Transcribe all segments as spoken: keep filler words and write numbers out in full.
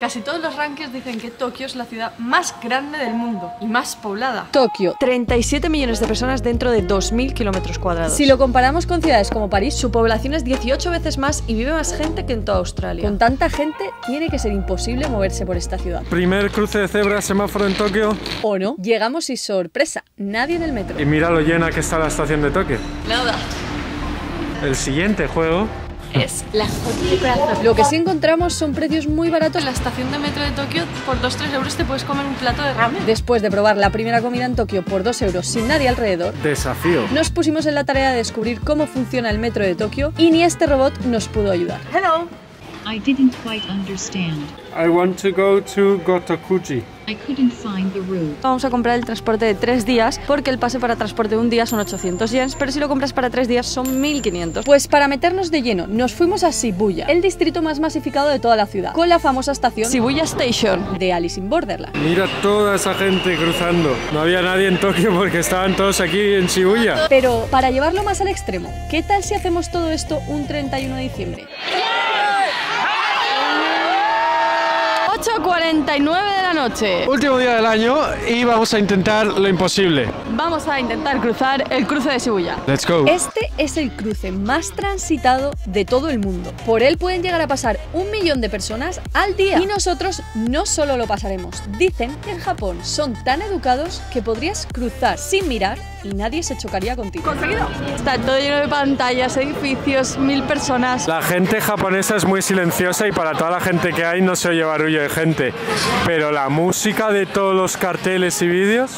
Casi todos los rankings dicen que Tokio es la ciudad más grande del mundo y más poblada. Tokio, treinta y siete millones de personas dentro de dos mil kilómetros cuadrados. Si lo comparamos con ciudades como París, su población es dieciocho veces más y vive más gente que en toda Australia. Con tanta gente, tiene que ser imposible moverse por esta ciudad. Primer cruce de cebra, semáforo en Tokio. ¿O no? Llegamos y sorpresa, nadie en el metro. Y mira lo llena que está la estación de Tokio. Nada. El siguiente juego... es la corazón. Lo que sí encontramos son precios muy baratos. En la estación de metro de Tokio por dos a tres euros te puedes comer un plato de ramen. Después de probar la primera comida en Tokio por dos euros sin nadie alrededor, desafío, nos pusimos en la tarea de descubrir cómo funciona el metro de Tokio y ni este robot nos pudo ayudar. Hello. I didn't quite understand. I want to go to Gotokuji. I couldn't find the route. Vamos a comprar el transporte de tres días porque el pase para transporte de un día son ochocientos yens, pero si lo compras para tres días son mil quinientos. Pues para meternos de lleno nos fuimos a Shibuya, el distrito más masificado de toda la ciudad, con la famosa estación Shibuya Station de Alice in Borderland. Mira toda esa gente cruzando. No había nadie en Tokio porque estaban todos aquí en Shibuya. Pero para llevarlo más al extremo, ¿qué tal si hacemos todo esto un treinta y uno de diciembre? ocho cuarenta y nueve de la noche. Último día del año y vamos a intentar lo imposible. Vamos a intentar cruzar el cruce de Shibuya. Let's go. Este es el cruce más transitado de todo el mundo. Por él pueden llegar a pasar un millón de personas al día. Y nosotros no solo lo pasaremos. Dicen que en Japón son tan educados que podrías cruzar sin mirar y nadie se chocaría contigo. ¡Conseguido! Está todo lleno de pantallas, edificios, mil personas. La gente japonesa es muy silenciosa y para toda la gente que hay no se oye barullo de gente. Pero la música de todos los carteles y vídeos...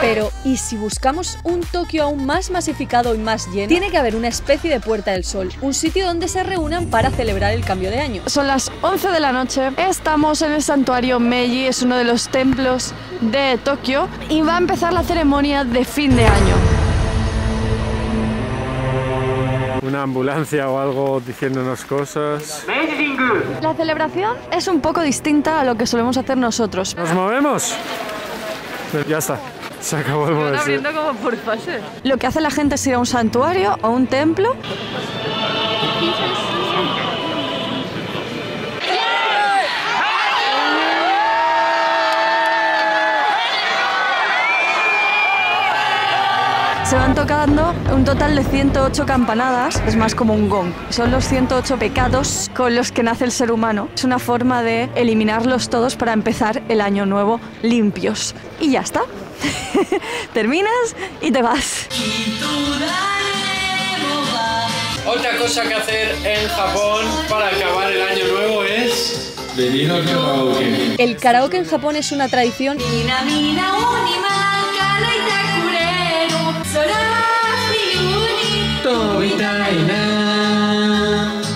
Pero, ¿y si buscamos un Tokio aún más masificado y más lleno? Tiene que haber una especie de Puerta del Sol, un sitio donde se reúnan para celebrar el cambio de año. Son las once de la noche, estamos en el Santuario Meiji, es uno de los templos de Tokio, y va a empezar la ceremonia de fin de año. Una ambulancia o algo diciéndonos cosas... La celebración es un poco distinta a lo que solemos hacer nosotros. ¡Nos movemos! Ya está. Se acabó el momento. Abriendo como por fases. Lo que hace la gente es ir a un santuario o a un templo. Se van tocando un total de ciento ocho campanadas, es más como un gong. Son los ciento ocho pecados con los que nace el ser humano. Es una forma de eliminarlos todos para empezar el año nuevo limpios. Y ya está. Terminas y te vas. Otra cosa que hacer en Japón para acabar el año nuevo es... venir al karaoke. El karaoke en Japón es una tradición...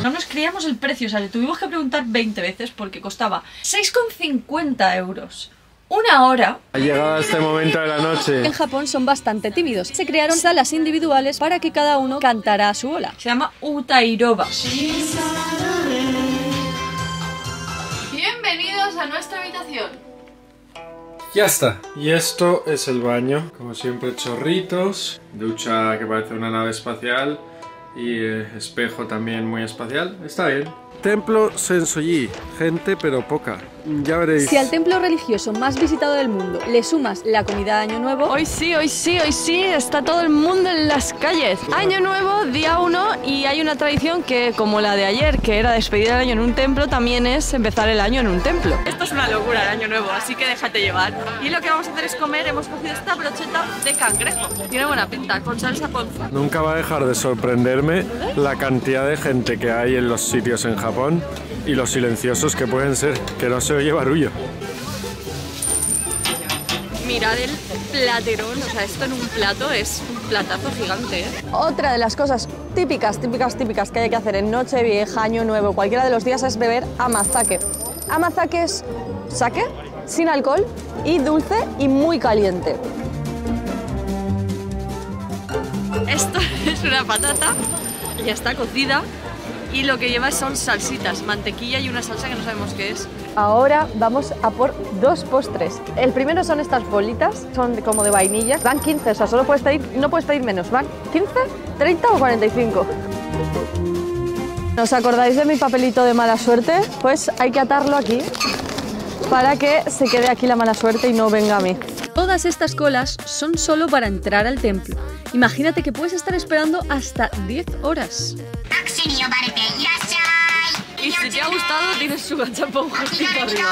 No nos creíamos el precio, o sea, le tuvimos que preguntar veinte veces porque costaba seis con cincuenta euros. Una hora. Ha llegado a este momento de la noche. En Japón son bastante tímidos. Se crearon salas individuales para que cada uno cantara a su bola. Se llama Utairoba. Bienvenidos a nuestra habitación. Ya está. Y esto es el baño. Como siempre, chorritos, ducha que parece una nave espacial y eh, espejo también muy espacial. Está bien. Templo Sensō-ji. Gente, pero poca. Ya veréis. Si al templo religioso más visitado del mundo le sumas la comida de Año Nuevo... Hoy sí, hoy sí, hoy sí. Está todo el mundo en las calles. Año Nuevo, día uno, y hay una tradición que, como la de ayer, que era despedir el año en un templo, también es empezar el año en un templo. Esto es una locura el Año Nuevo, así que déjate llevar. Y lo que vamos a hacer es comer. Hemos cogido esta brocheta de cangrejo. Tiene buena pinta, con salsa ponza. Nunca va a dejar de sorprenderme la cantidad de gente que hay en los sitios en Japón. Japón y los silenciosos que pueden ser, que no se oye barullo. Mirad el platerón, o sea, esto en un plato es un platazo gigante, ¿eh? Otra de las cosas típicas, típicas, típicas que hay que hacer en Nochevieja, Año Nuevo, cualquiera de los días es beber amazake. Amazake es sake sin alcohol y dulce y muy caliente. Esto es una patata, ya está cocida. Y lo que lleva son salsitas, mantequilla y una salsa que no sabemos qué es. Ahora vamos a por dos postres. El primero son estas bolitas, son como de vainilla. Van quince, o sea, solo puedes pedir, no puedes pedir menos. Van quince, treinta o cuarenta y cinco. ¿Os acordáis de mi papelito de mala suerte? Pues hay que atarlo aquí para que se quede aquí la mala suerte y no venga a mí. Todas estas colas son solo para entrar al templo. Imagínate que puedes estar esperando hasta diez horas. Y si te ha gustado, tienes su gachapón justito arriba.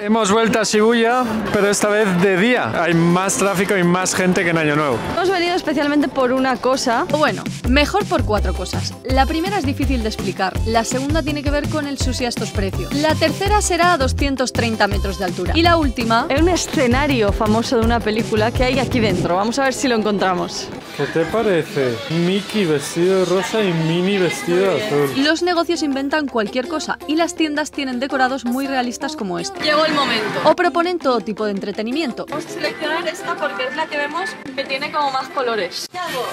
Hemos vuelto a Shibuya, pero esta vez de día. Hay más tráfico y más gente que en Año Nuevo. Hemos venido especialmente por una cosa. Bueno, mejor por cuatro cosas. La primera es difícil de explicar. La segunda tiene que ver con el sushi a estos precios. La tercera será a doscientos treinta metros de altura. Y la última... es un escenario famoso de una película que hay aquí dentro. Vamos a ver si lo encontramos. ¿Qué te parece? Mickey vestido rosa y Minnie vestido azul. Los negocios inventan cualquier cosa y las tiendas tienen decorados muy realistas como este. Llegó el momento. O proponen todo tipo de entretenimiento. Vamos a seleccionar esta porque es la que vemos que tiene como más colores. ¿Qué hago?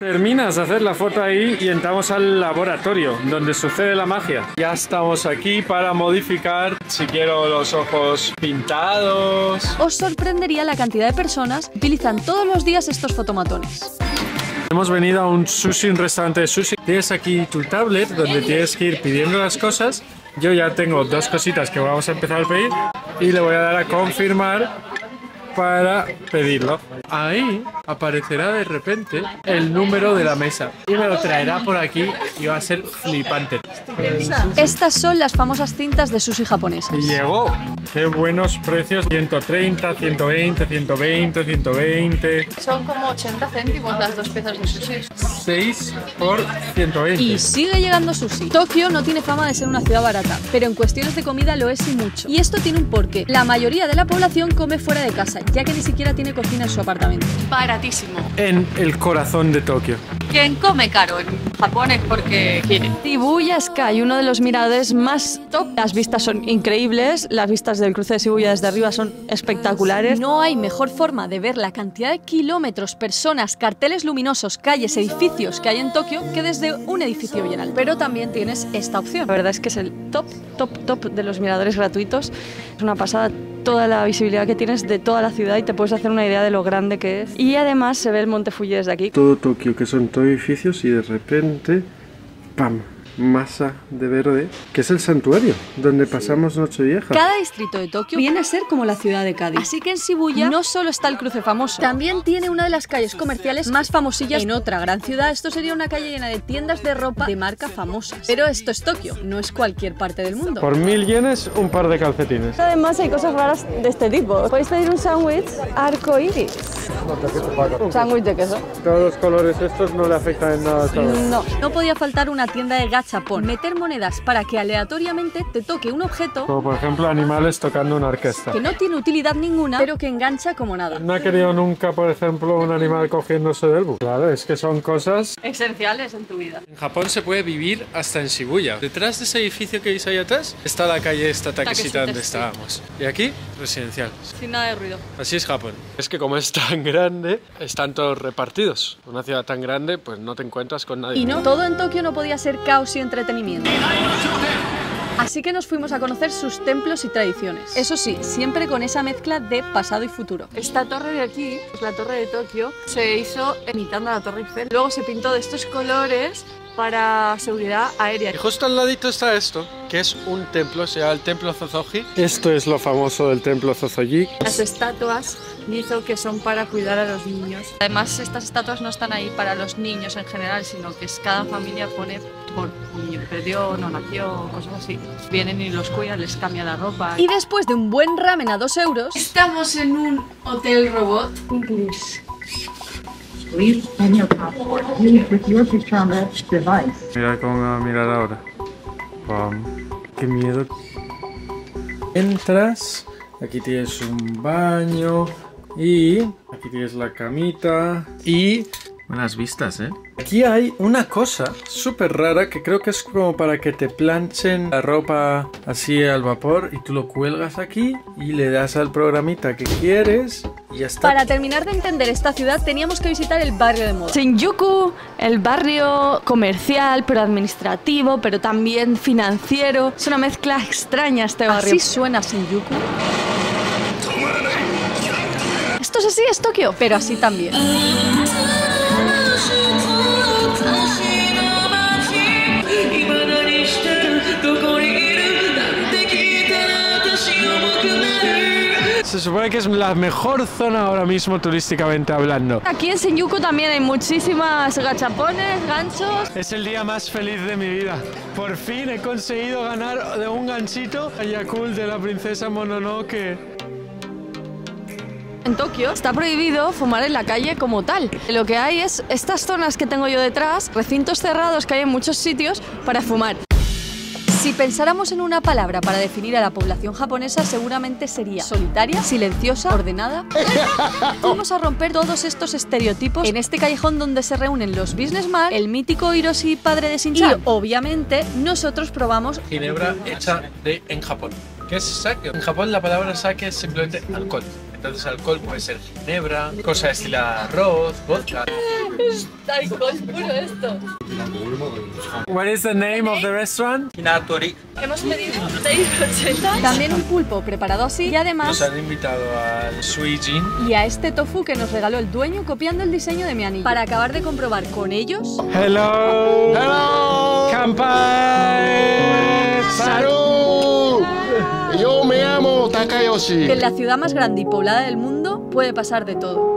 Terminas de hacer la foto ahí y entramos al laboratorio donde sucede la magia. Ya estamos aquí para modificar si quiero los ojos pintados. Os sorprendería la cantidad de personas que utilizan todos los días estos fotomatones. Hemos venido a un sushi, un restaurante de sushi. Tienes aquí tu tablet donde tienes que ir pidiendo las cosas. Yo ya tengo dos cositas que vamos a empezar a pedir y le voy a dar a confirmar para pedirlo. Ahí aparecerá de repente el número de la mesa y me lo traerá por aquí y va a ser flipante. Estas son las famosas cintas de sushi japonesas. Y llegó. Qué buenos precios. ciento treinta, ciento veinte, ciento veinte, ciento veinte. Son como ochenta céntimos las dos piezas de sushi. seis por ciento veinte. Y sigue llegando sushi. Tokio no tiene fama de ser una ciudad barata, pero en cuestiones de comida lo es y mucho. Y esto tiene un porqué. La mayoría de la población come fuera de casa, ya que ni siquiera tiene cocina en su apartamento. Baratísimo. En el corazón de Tokio. Quien come caro en Japón es porque quiere. Shibuya Sky, uno de los miradores más top. Las vistas son increíbles, las vistas del cruce de Shibuya desde arriba son espectaculares. No hay mejor forma de ver la cantidad de kilómetros, personas, carteles luminosos, calles, edificios que hay en Tokio que desde un edificio bien alto. Pero también tienes esta opción. La verdad es que es el top, top, top de los miradores gratuitos. Es una pasada toda la visibilidad que tienes de toda la ciudad y te puedes hacer una idea de lo grande que es. Y además se ve el Monte Fuji desde aquí. Todo Tokio, que son todos edificios y de repente, ¡pam!, masa de verde, que es el santuario donde pasamos Nochevieja. Cada distrito de Tokio viene a ser como la ciudad de Cádiz. Así que en Shibuya no solo está el cruce famoso, también tiene una de las calles comerciales más famosillas en otra gran ciudad. Esto sería una calle llena de tiendas de ropa de marca famosas. Pero esto es Tokio, no es cualquier parte del mundo. Por mil yenes, un par de calcetines. Además hay cosas raras de este tipo. Podéis pedir un sándwich arcoiris. Un sándwich de queso. Todos los colores estos no le afectan en nada. No, no podía faltar una tienda de gachas. Japón, meter monedas para que aleatoriamente te toque un objeto, como por ejemplo animales tocando una orquesta, que no tiene utilidad ninguna, pero que engancha como nada. No ha querido nunca, por ejemplo, un animal cogiéndose del bus. Claro, es que son cosas esenciales en tu vida. En Japón se puede vivir hasta en Shibuya. Detrás de ese edificio que veis ahí atrás está la calle esta Takeshita donde estábamos. Y aquí, residencial. Sin nada de ruido. Así es Japón. Es que como es tan grande, están todos repartidos. Una ciudad tan grande, pues no te encuentras con nadie. Y no, todo en Tokio no podía ser caos y entretenimiento. Así que nos fuimos a conocer sus templos y tradiciones. Eso sí, siempre con esa mezcla de pasado y futuro. Esta torre de aquí, pues la torre de Tokio, se hizo imitando a la Torre Eiffel. Luego se pintó de estos colores para seguridad aérea. Y justo al ladito está esto, que es un templo, se llama el Templo Zozoji. Esto es lo famoso del Templo Zozoji. Las estatuas Nizo, que son para cuidar a los niños. Además, estas estatuas no están ahí para los niños en general, sino que cada familia pone por niño perdió, no nació, cosas así. Vienen y los cuidan, les cambia la ropa. Y después de un buen ramen a dos euros... Estamos en un hotel robot. Mira cómo me va a mirar ahora. Pam. Qué miedo. Entras, aquí tienes un baño y aquí tienes la camita y buenas vistas, ¿eh? Aquí hay una cosa súper rara que creo que es como para que te planchen la ropa así al vapor y tú lo cuelgas aquí y le das al programita que quieres y ya está. Para terminar de entender esta ciudad teníamos que visitar el barrio de moda. Shinjuku, el barrio comercial, pero administrativo, pero también financiero. Es una mezcla extraña este barrio. Así suena Shinjuku. Esto es así, es Tokio, pero así también. se supone que es la mejor zona ahora mismo turísticamente hablando. Aquí en Shinjuku también hay muchísimas gachapones, ganchos. Es el día más feliz de mi vida. Por fin he conseguido ganar de un ganchito a Yakult de la princesa Mononoke. En Tokio está prohibido fumar en la calle como tal. Lo que hay es estas zonas que tengo yo detrás, recintos cerrados que hay en muchos sitios para fumar. Si pensáramos en una palabra para definir a la población japonesa, seguramente sería solitaria, silenciosa, ordenada. Vamos a romper todos estos estereotipos en este callejón donde se reúnen los businessman, el mítico Hiroshi, padre de Shin-chan. Y obviamente nosotros probamos ginebra hecha de en Japón. ¿Qué es sake? En Japón la palabra sake es simplemente alcohol. Entonces alcohol puede ser ginebra, cosa estilada arroz, vodka. Es alcohol puro esto. What is the name of the restaurant? Pinatori. Hemos pedido seis ochenta. También un pulpo preparado así y además nos han invitado al suijin y a este tofu que nos regaló el dueño copiando el diseño de mi anillo. Para acabar de comprobar con ellos. Hello. Hello. Kanpai. Salud. Yo me llamo Takayoshi. Que en la ciudad más grande y poblada del mundo puede pasar de todo.